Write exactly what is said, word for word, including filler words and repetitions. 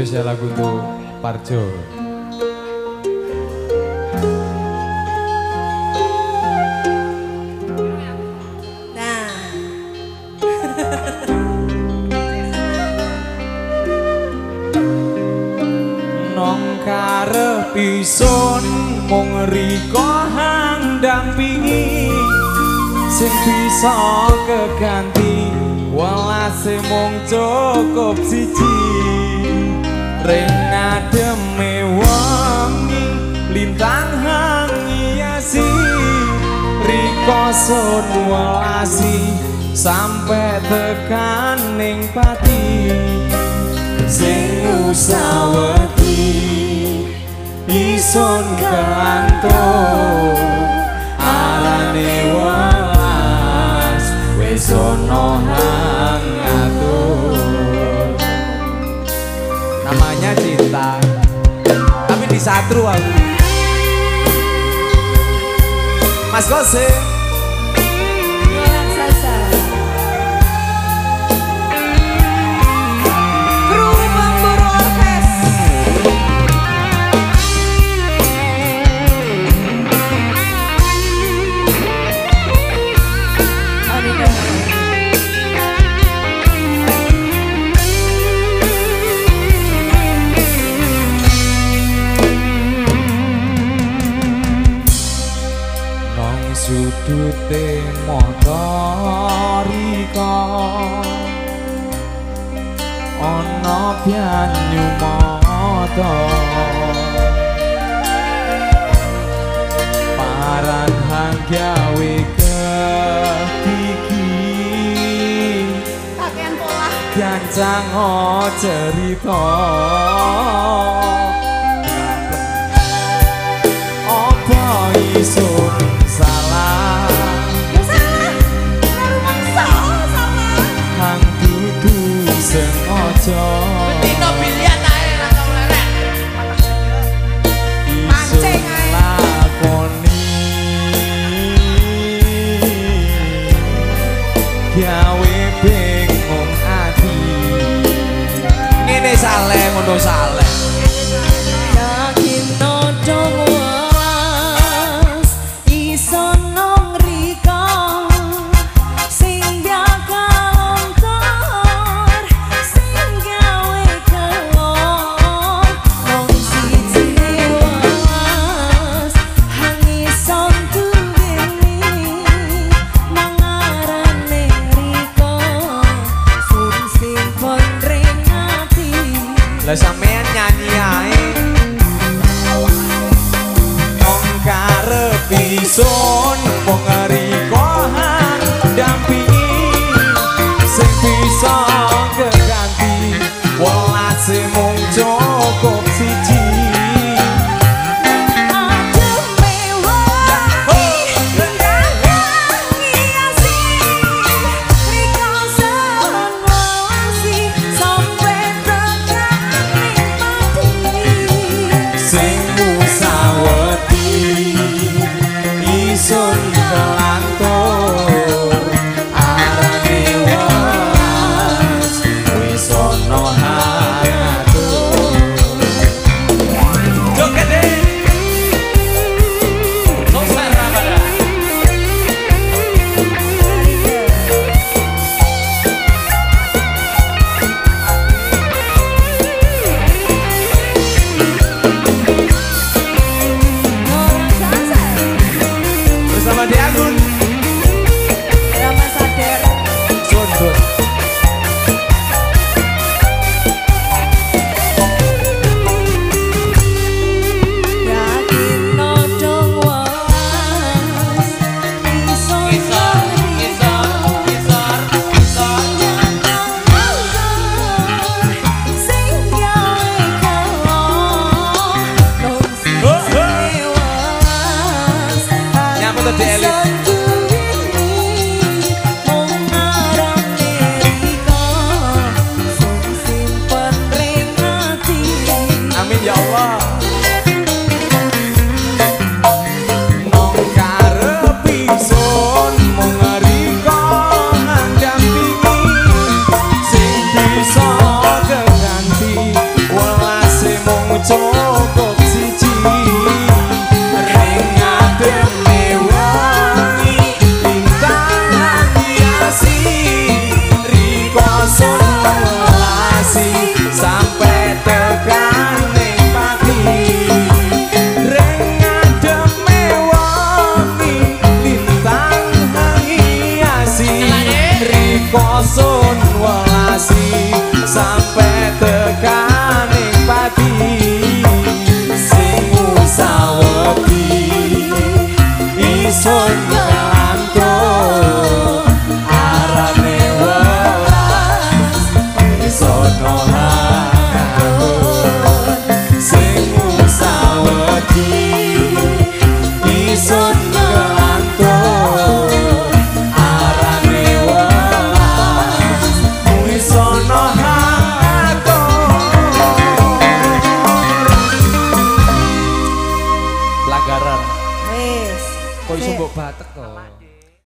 habis ya lagu untuk Parjo. Karep pisun mung riko handampi sing bisa keganti walase mung cukup siji renademe wangi lintang hang hiasi riko sun walasi sampe tekan ning pati sing usawati isun kelanto alane walas wesono hang atur namanya cinta tapi disatru aku Mas Gose sudute motorika ana pianyu mata paran hanggawe ketiki kakean pola gancang cerita apa iso salah, salah, salah, salah. Hang dudu sengaja. Betino pilihan ae ra tau lerek. Mancing ae. Lakoni. Gawe bingung ati. Ngene saleh ngono saleh. Yakin nodong sampean nyanyi Sun welasi sampai tekaning pati sing usawati isun kelanto arane welas isun nohakon sing usawati isun Pelagaran. Wis. Kok iso mbok batek to?